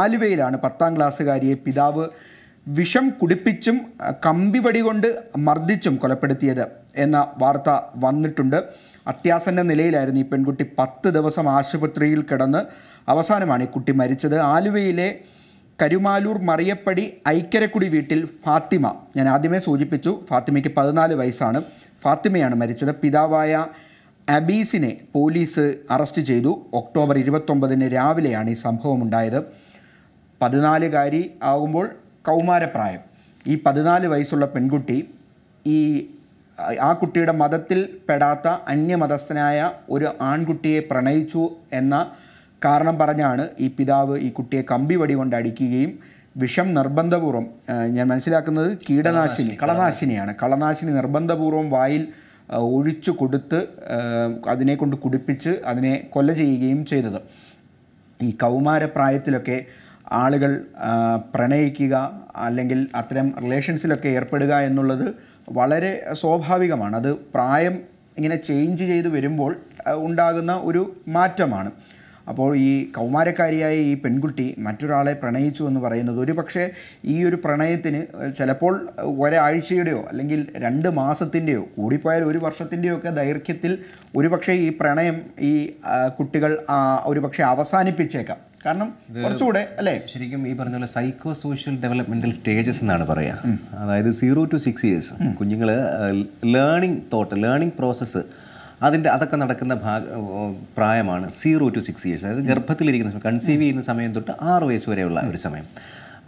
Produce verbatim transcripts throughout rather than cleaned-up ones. ആലുവയിലാണ് പത്താം ക്ലാസ്സുകാരിയെ പിതാവ് വിഷം കുടിപ്പിച്ചും കമ്പിവടി കൊണ്ട് മർദ്ദിച്ചും കൊലപ്പെടുത്തിയത് എന്ന വാർത്ത വന്നിട്ടുണ്ട്. അത്യാസന്ന നിലയിലായിരുന്നു ഈ പെൺകുട്ടി. പത്ത് ദിവസം ആശുപത്രിയിൽ കിടന്ന് അവസാനമാണ് ഈ കുട്ടി മരിച്ചത്. ആലുവയിലെ കരുമാലൂർ മറിയപ്പടി ഐക്കരക്കുടി വീട്ടിൽ ഫാത്തിമ, ഞാൻ ആദ്യമേ സൂചിപ്പിച്ചു, ഫാത്തിമയ്ക്ക് പതിനാല് വയസ്സാണ്, ഫാത്തിമയാണ് മരിച്ചത്. പിതാവായ അബീസിനെ പോലീസ് അറസ്റ്റ് ചെയ്തു. ഒക്ടോബർ ഇരുപത്തൊമ്പതിന് രാവിലെയാണ് ഈ സംഭവമുണ്ടായത്. പതിനാലുകാരി ആകുമ്പോൾ കൗമാരപ്രായം. ഈ പതിനാല് വയസ്സുള്ള പെൺകുട്ടി ഈ ആ കുട്ടിയുടെ മതത്തിൽ പെടാത്ത അന്യമതസ്ഥനായ ഒരു ആൺകുട്ടിയെ പ്രണയിച്ചു എന്ന കാരണം പറഞ്ഞാണ് ഈ പിതാവ് ഈ കുട്ടിയെ കമ്പിവടി കൊണ്ട് അടിക്കുകയും വിഷം നിർബന്ധപൂർവ്വം, ഞാൻ മനസ്സിലാക്കുന്നത് കീടനാശിനി കളനാശിനിയാണ്, കളനാശിനി നിർബന്ധപൂർവ്വം വായിൽ ഒഴിച്ചു കൊടുത്ത് അതിനെക്കൊണ്ട് കുടിപ്പിച്ച് അതിനെ കൊല ചെയ്യുകയും ചെയ്തത്. ഈ കൗമാരപ്രായത്തിലൊക്കെ ആളുകൾ പ്രണയിക്കുക അല്ലെങ്കിൽ അത്തരം റിലേഷൻസിലൊക്കെ ഏർപ്പെടുക എന്നുള്ളത് വളരെ സ്വാഭാവികമാണ്. അത് പ്രായം ഇങ്ങനെ ചേഞ്ച് ചെയ്ത് വരുമ്പോൾ ഉണ്ടാകുന്ന ഒരു മാറ്റമാണ്. അപ്പോൾ ഈ കൗമാരക്കാരിയായ ഈ പെൺകുട്ടി മറ്റൊരാളെ പ്രണയിച്ചു എന്ന് പറയുന്നത്, ഒരു പക്ഷേ ഈ ഒരു പ്രണയത്തിന് ചിലപ്പോൾ ഒരാഴ്ചയുടെയോ അല്ലെങ്കിൽ രണ്ട് മാസത്തിൻ്റെയോ കൂടിപ്പോയാൽ ഒരു വർഷത്തിൻ്റെയോ ഒക്കെ ദൈർഘ്യത്തിൽ ഒരു പക്ഷേ ഈ പ്രണയം ഈ കുട്ടികൾ ഒരു പക്ഷേ അവസാനിപ്പിച്ചേക്കാം. കാരണം കുറച്ചുകൂടെ അല്ലേ ശരിക്കും ഈ പറഞ്ഞ പോലെ സൈക്കോ സോഷ്യൽ ഡെവലപ്മെന്റൽ സ്റ്റേജസ് എന്നാണ് പറയുക. അതായത് സീറോ ടു സിക്സ് ഇയേഴ്സ് കുഞ്ഞുങ്ങൾ ലേണിംഗ് തോട്ട് ലേണിംഗ് പ്രോസസ്സ് അതിൻ്റെ അതൊക്കെ നടക്കുന്ന ഭാഗ പ്രായമാണ് സീറോ ടു സിക്സ് ഇയേഴ്സ്. അതായത് ഗർഭത്തിലിരിക്കുന്ന സമയം, കൺസീവ് ചെയ്യുന്ന സമയം തൊട്ട് ആറ് വയസ്സ് വരെയുള്ള ഒരു സമയം.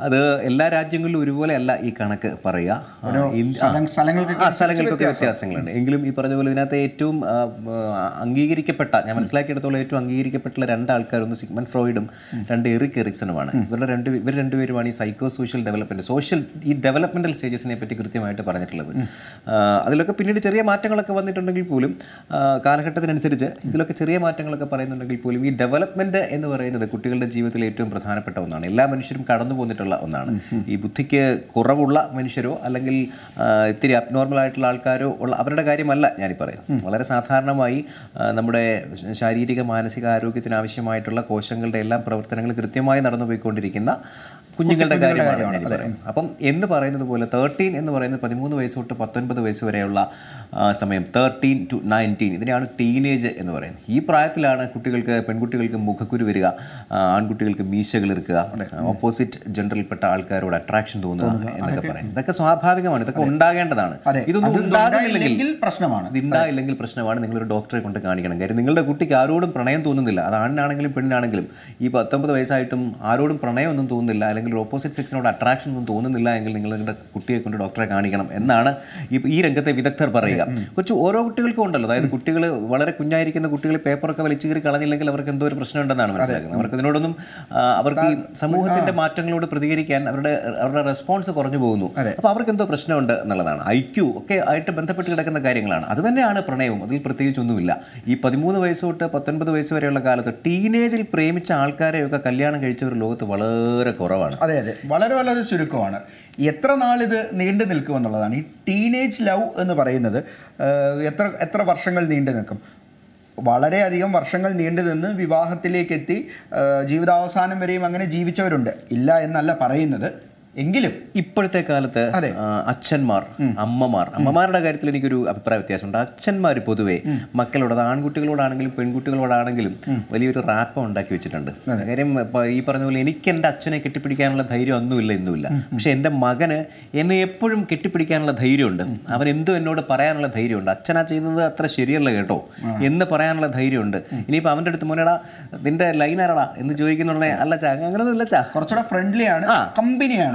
അത് എല്ലാ രാജ്യങ്ങളിലും ഒരുപോലെ അല്ല ഈ കണക്ക് പറയുക, സ്ഥലങ്ങൾക്കൊക്കെ വ്യത്യാസങ്ങളുണ്ട്. എങ്കിലും ഈ പറഞ്ഞ പോലെ ഇതിനകത്ത് ഏറ്റവും അംഗീകരിക്കപ്പെട്ട, ഞാൻ മനസ്സിലാക്കിയെടുത്തോളം ഏറ്റവും അംഗീകരിക്കപ്പെട്ടുള്ള രണ്ടാൾക്കാരൊന്ന് സിഗ്മണ്ട് ഫ്രോയിഡും രണ്ട് എറിക് എറിക്സണുമാണ്. ഇവരുടെ രണ്ട് ഇവർ രണ്ടുപേരുമാണ് ഈ സൈക്കോ സോഷ്യൽ ഡെവലപ്മെൻറ്റ് സോഷ്യൽ ഈ ഡെവലപ്മെൻറ്റൽ സ്റ്റേജസിനെ പറ്റി കൃത്യമായിട്ട് പറഞ്ഞിട്ടുള്ളത്. അതിലൊക്കെ പിന്നീട് ചെറിയ മാറ്റങ്ങളൊക്കെ വന്നിട്ടുണ്ടെങ്കിൽ പോലും, കാലഘട്ടത്തിനനുസരിച്ച് ഇതിലൊക്കെ ചെറിയ മാറ്റങ്ങളൊക്കെ പറയുന്നുണ്ടെങ്കിൽ പോലും, ഈ ഡെവലപ്മെൻറ്റ് എന്ന് പറയുന്നത് കുട്ടികളുടെ ജീവിതത്തിൽ ഏറ്റവും പ്രധാനപ്പെട്ട ഒന്നാണ്. എല്ലാ മനുഷ്യരും കടന്നു പോകുന്നിട്ടുള്ള ഒന്നാണ്. ഈ ബുദ്ധിക്ക് കുറവുള്ള മനുഷ്യരോ അല്ലെങ്കിൽ ഇത്തിരി അബ്നോർമൽ ആയിട്ടുള്ള ആൾക്കാരോ ഉള്ള അവരുടെ കാര്യമല്ല ഞാനീ പറയുന്നത്. വളരെ സാധാരണമായി നമ്മുടെ ശാരീരിക മാനസിക ആരോഗ്യത്തിന് ആവശ്യമായിട്ടുള്ള കോശങ്ങളുടെ എല്ലാ പ്രവർത്തനങ്ങളും കൃത്യമായി നടന്നുപോയിക്കൊണ്ടിരിക്കുന്ന കുഞ്ഞുങ്ങളുടെ കാര്യമാണ് ഞാൻ പറയുന്നത്. അപ്പം എന്ന് പറയുന്നത് പോലെ തേർട്ടീൻ എന്ന് പറയുന്നത് പതിമൂന്ന് വയസ്സ് തൊട്ട് പത്തൊൻപത് വയസ്സ് വരെയുള്ള സമയം, തേർട്ടീൻ ടു നയൻറ്റീൻ, ഇതിനെയാണ് ടീനേജ് എന്ന് പറയുന്നത്. ഈ പ്രായത്തിലാണ് കുട്ടികൾക്ക്, പെൺകുട്ടികൾക്ക് മുഖക്കുരു വരിക, ആൺകുട്ടികൾക്ക് മീശകൾ ഇരിക്കുക, ഓപ്പോസിറ്റ് ജെൻഡറിൽപ്പെട്ട ആൾക്കാരോട് അട്രാക്ഷൻ തോന്നുക എന്നൊക്കെ പറയുന്നത്. ഇതൊക്കെ സ്വാഭാവികമാണ്, ഇതൊക്കെ ഉണ്ടാകേണ്ടതാണ്. ഇതൊന്നും ഉണ്ടാകുന്നില്ലെങ്കിൽ പ്രശ്നമാണ്. ഇതുണ്ടായില്ലെങ്കിൽ പ്രശ്നമാണ്. നിങ്ങളൊരു ഡോക്ടറെ കൊണ്ട് കാണിക്കണം. കാര്യം നിങ്ങളുടെ കുട്ടിക്ക് ആരോടും പ്രണയം തോന്നുന്നില്ല, അത് ആണിനാണെങ്കിലും പെണ്ണിനാണെങ്കിലും. ഈ പത്തൊമ്പത് വയസ്സായിട്ടും ആരോടും പ്രണയം ഒന്നും തോന്നുന്നില്ല അല്ലെങ്കിൽ ഓപ്പോസിറ്റ് സെക്സിനോട് അട്രാക്ഷൻ ഒന്നും തോന്നുന്നില്ല എങ്കിൽ നിങ്ങൾ നിങ്ങളുടെ കുട്ടിയെ കൊണ്ട് ഡോക്ടറെ കാണിക്കണം എന്നാണ് ഈ രംഗത്തെ വിദഗ്ധർ പറയുക. കൊച്ചു ഓരോ കുട്ടികൾക്കും ഉണ്ടല്ലോ. അതായത് കുട്ടികൾ വളരെ കുഞ്ഞായിരിക്കുന്ന കുട്ടികൾ പേപ്പറൊക്കെ വലിച്ചു കീറി കളഞ്ഞില്ലെങ്കിൽ അവർക്ക് എന്തോ ഒരു പ്രശ്നം ഉണ്ടെന്നാണ് മനസ്സിലാക്കുന്നത്. അവർക്ക് ഇതിനോടൊന്നും, അവർക്ക് ഈ സമൂഹത്തിന്റെ മാറ്റങ്ങളോട് പ്രതികരിക്കാൻ അവരുടെ അവരുടെ റെസ്പോൺസ് കുറഞ്ഞു പോകുന്നു. അപ്പോൾ അവർക്ക് എന്തോ പ്രശ്നമുണ്ട് എന്നുള്ളതാണ്. ഐ ക്യു ഒക്കെ ആയിട്ട് ബന്ധപ്പെട്ട് കിടക്കുന്ന കാര്യങ്ങളാണ്. അത് തന്നെയാണ് പ്രണയവും. അതിൽ പ്രത്യേകിച്ചൊന്നുമില്ല. ഈ പതിമൂന്ന് വയസ്സ് തൊട്ട് പത്തൊൻപത് വയസ്സ് വരെയുള്ള കാലത്ത് ടീനേജിൽ പ്രേമിച്ച ആൾക്കാരെയൊക്കെ കല്യാണം കഴിച്ചവർ ലോകത്ത് വളരെ കുറവാണ്. അതെ അതെ വളരെ വളരെ ചുരുക്കമാണ്. എത്ര നാളിത് നീണ്ടു നിൽക്കുമെന്നുള്ളതാണ്. ഈ ടീനേജ് ലവ് എന്ന് പറയുന്നത് എത്ര എത്ര വർഷങ്ങൾ നീണ്ടു നിൽക്കും? വളരെയധികം വർഷങ്ങൾ നീണ്ടു നിന്ന് വിവാഹത്തിലേക്കെത്തി ജീവിതാവസാനം വരെയും അങ്ങനെ ജീവിച്ചവരുണ്ട്, ഇല്ല എന്നല്ല പറയുന്നത്. എങ്കിലും ഇപ്പോഴത്തെ കാലത്ത് അച്ഛന്മാർ, അമ്മമാർ, അമ്മമാരുടെ കാര്യത്തിൽ എനിക്കൊരു അഭിപ്രായ വ്യത്യാസമുണ്ട്. അച്ഛന്മാർ പൊതുവെ മക്കളോട്, അത് ആൺകുട്ടികളോടാണെങ്കിലും പെൺകുട്ടികളോടാണെങ്കിലും, വലിയൊരു റാപ്പം ഉണ്ടാക്കി വെച്ചിട്ടുണ്ട്. കാര്യം ഈ പറഞ്ഞ പോലെ എനിക്ക് എൻ്റെ അച്ഛനെ കെട്ടിപ്പിടിക്കാനുള്ള ധൈര്യം ഒന്നുമില്ല, ഇന്നുമില്ല. പക്ഷെ എൻ്റെ മകന് എന്നെ എപ്പോഴും കെട്ടിപ്പിടിക്കാനുള്ള ധൈര്യമുണ്ട്. അവൻ എന്തോ എന്നോട് പറയാനുള്ള ധൈര്യമുണ്ട്. അച്ഛനാ ചെയ്യുന്നത് അത്ര ശരിയല്ല കേട്ടോ എന്ന് പറയാനുള്ള ധൈര്യമുണ്ട്. ഇനിയിപ്പോൾ അവൻ്റെ അടുത്ത് മോനേടാ നിന്റെ ലൈൻ ആരടാ എന്ന് ചോദിക്കുന്നുണ്ടെ അല്ല ചാ അങ്ങനെയൊന്നും ഇല്ല ചാ, കുറച്ചുകൂടെ ഫ്രണ്ട്ലിയാണ്, കമ്പനിയാണ്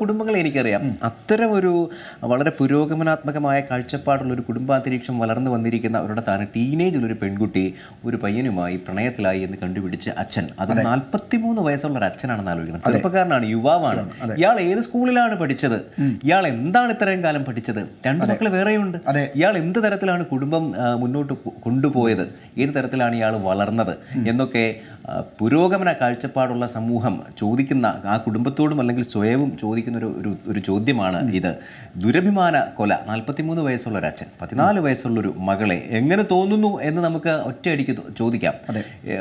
Kudumangaria, Atteravuru, Valada Purokamanatmakamaya, culture part, Kudumpatriksham, Valana Vandirikana, Ratana, teenage Luripenguti, Urupayunima, Pranatla, and the contributor Achan. Other than Alpatimu, the Vaisal Rachan and Alagan, Alpakarna, Yuvavan, Yala, either school and put each other, Yala in the Ratharangalam put each other, Tanaka variant, Yala in the Rathalan Kudumbam, Muno to Kundupoeda, either Rathalani Yala another. Yendoke Purogamana culture part of La Samuham, Chodikina, Kudumbatodum, Language Soevum, Chodikin Chodimana, either Durabimana, Kola, Alpatimu Vesol Ratchet, Patinale Vesol Magale, Engana Tonu, and the Namaka, or Tedik Chodika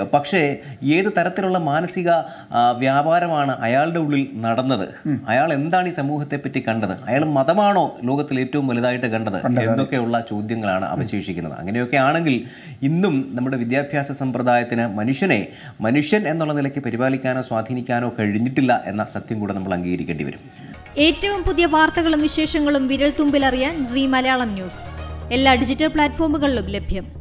Pakshe, Ye the Taratarola Manasiga, Vyavaramana, Ayaldu Nadanada, Ayal Endani Samuhate Pitikanda, Ayal Matamano, Logatletum, Meladaita Ganda, Endokeola Chodingana, Abashikana, and Yoke Anangil, Indum, number Vidya Piasa Sampradayatana, Manishane. Manishan and the Lanaki Perivalicana, Swathinicano, Cardinitilla, and Satin Gudan Blangi. Etum put the Parthakalamishakulum Vidal Tumbilarian, Z Malayalam News. Ella digital platform.